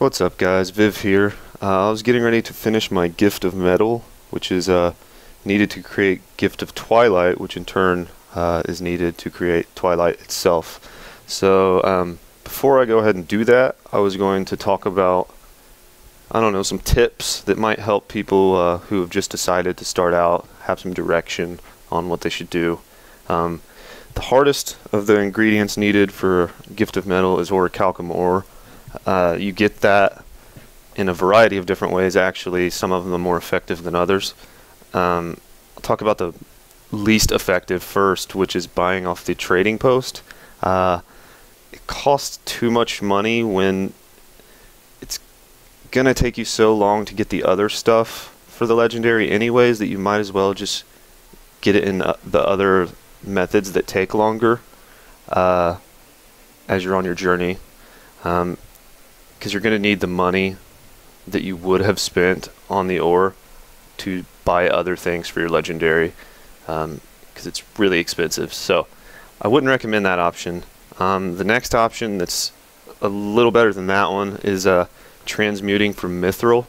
What's up guys, Viv here. I was getting ready to finish my Gift of Metal, which is needed to create Gift of Twilight, which in turn is needed to create Twilight itself. So before I go ahead and do that, I was going to talk about, I don't know, some tips that might help people who have just decided to start out, have some direction on what they should do. The hardest of the ingredients needed for Gift of Metal is orichalcum ore. You get that in a variety of different ways, actually. Some of them are more effective than others. I'll talk about the least effective first, which is buying off the trading post. It costs too much money when it's going to take you so long to get the other stuff for the legendary anyways that you might as well just get it in the other methods that take longer as you're on your journey. Because you're going to need the money that you would have spent on the ore to buy other things for your legendary, because it's really expensive. So I wouldn't recommend that option. The next option that's a little better than that one is transmuting from mithril.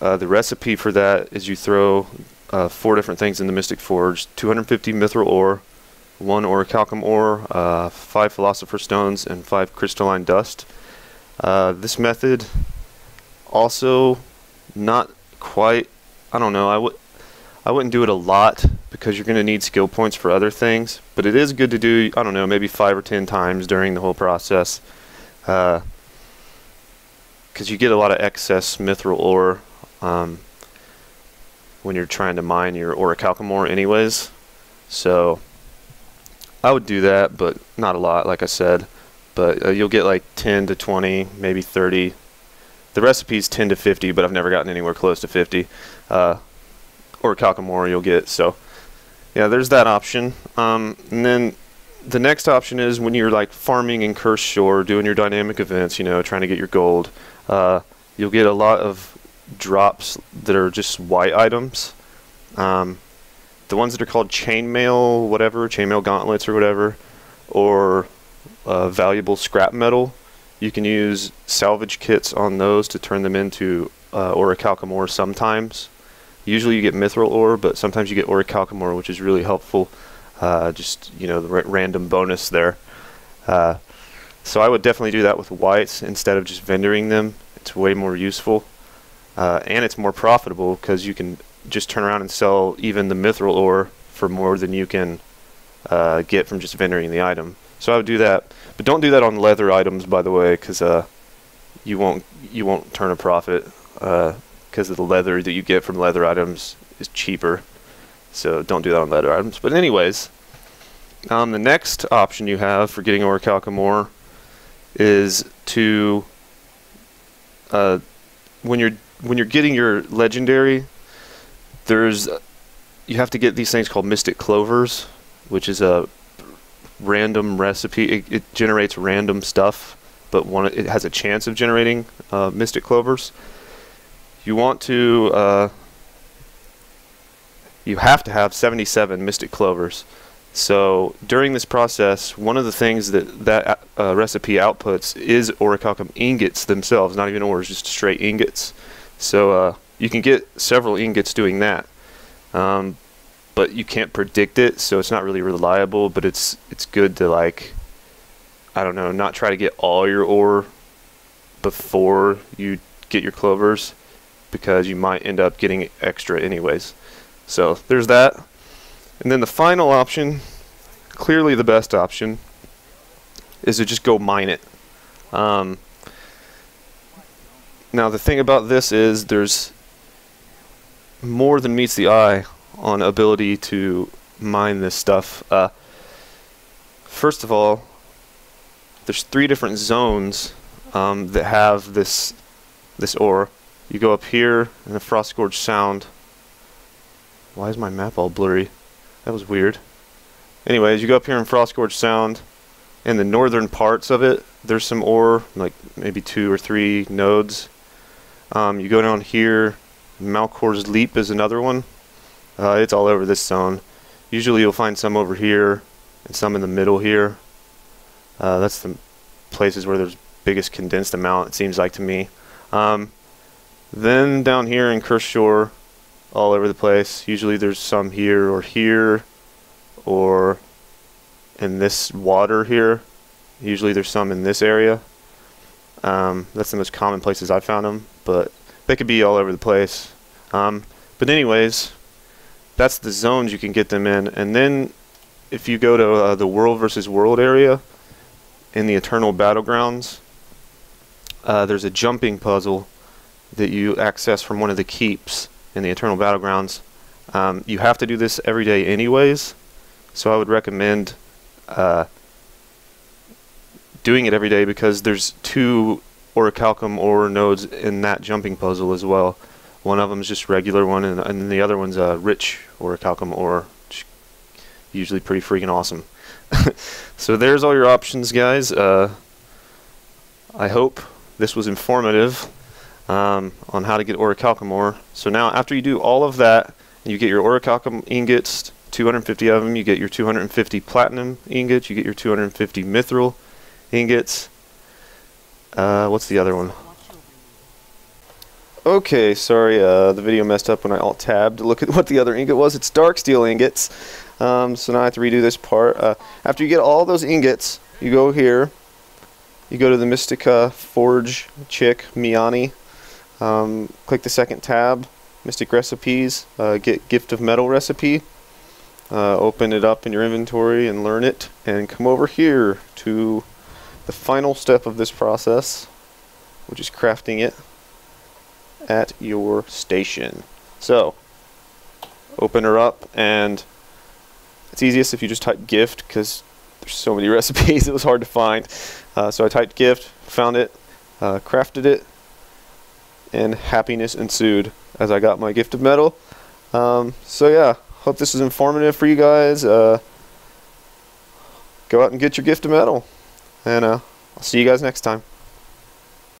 The recipe for that is you throw four different things in the Mystic Forge: 250 mithril ore, 1 orichalcum ore, 5 philosopher stones, and 5 crystalline dust. This method also not quite, I don't know, I wouldn't do it a lot because you're going to need skill points for other things, but it is good to do, I don't know, maybe 5 or 10 times during the whole process, because you get a lot of excess mithril ore when you're trying to mine your orichalcum ore anyways. So I would do that, but not a lot, like I said. But you'll get like 10 to 20, maybe 30. The recipe's 10 to 50, but I've never gotten anywhere close to 50. Or calcamore you'll get. So yeah, there's that option. And then the next option is when you're like farming in Cursed Shore, doing your dynamic events, you know, trying to get your gold. You'll get a lot of drops that are just white items. The ones that are called chainmail, whatever, chainmail gauntlets or whatever, or valuable scrap metal, you can use salvage kits on those to turn them into orichalcum ore sometimes. Usually you get mithril ore, but sometimes you get orichalcum ore, which is really helpful. Just, you know, the random bonus there. So I would definitely do that with whites instead of just vendoring them. It's way more useful. And it's more profitable because you can just turn around and sell even the mithril ore for more than you can get from just vendoring the item. So I would do that, but don't do that on leather items, by the way, because you won't turn a profit because of the leather that you get from leather items is cheaper. So don't do that on leather items. But anyways, the next option you have for getting orichalcum ore is to when you're getting your legendary, you have to get these things called mystic clovers, which is a random recipe. It generates random stuff, but it has a chance of generating mystic clovers. You want to you have to have 77 mystic clovers. So during this process, one of the things that recipe outputs is orichalcum ingots themselves, not even ores, just straight ingots. So you can get several ingots doing that, but you can't predict it, so it's not really reliable. But it's good to, like, I don't know, not try to get all your ore before you get your clovers, because you might end up getting extra anyways. So there's that. And then the final option, clearly the best option, is to just go mine it. Now the thing about this is there's more than meets the eye on ability to mine this stuff. First of all, there's 3 different zones that have this ore. You go up here in the Frostgorge Sound. Why is my map all blurry? That was weird. Anyways, you go up here in Frostgorge Sound. In the northern parts of it, there's some ore, like maybe 2 or 3 nodes. You go down here. Malchor's Leap is another one. It's all over this zone. Usually you'll find some over here and some in the middle here. That's the places where there's biggest condensed amount, it seems like to me. Then down here in Cursed Shore, all over the place. Usually there's some here or in this water here. Usually there's some in this area. That's the most common places I've found them, but they could be all over the place. But anyways, that's the zones you can get them in. And then if you go to the World versus World area in the Eternal Battlegrounds, there's a jumping puzzle that you access from one of the keeps in the Eternal Battlegrounds. You have to do this every day anyways, so I would recommend doing it every day, because there's two orichalcum ore nodes in that jumping puzzle as well. One of them is just regular one, and the other one's a rich orichalcum ore, which is usually pretty freaking awesome. So there's all your options, guys. I hope this was informative on how to get orichalcum ore. So now after you do all of that, you get your orichalcum ingots, 250 of them, you get your 250 platinum ingots, you get your 250 mithril ingots. What's the other one? Okay, sorry, the video messed up when I alt-tabbed to look at what the other ingot was. It's dark steel ingots. So now I have to redo this part. After you get all those ingots, you go here. You go to the Mystic Forge chick, Miani. Click the second tab, Mystic Recipes. Get Gift of Metal recipe. Open it up in your inventory and learn it. And come over here to the final step of this process, which is crafting it at your station. So open her up, and it's easiest if you just type gift, because there's so many recipes it was hard to find. So I typed gift, found it, crafted it, and happiness ensued as I got my Gift of Metal. So yeah, hope this was informative for you guys. Go out and get your Gift of Metal. And I'll see you guys next time.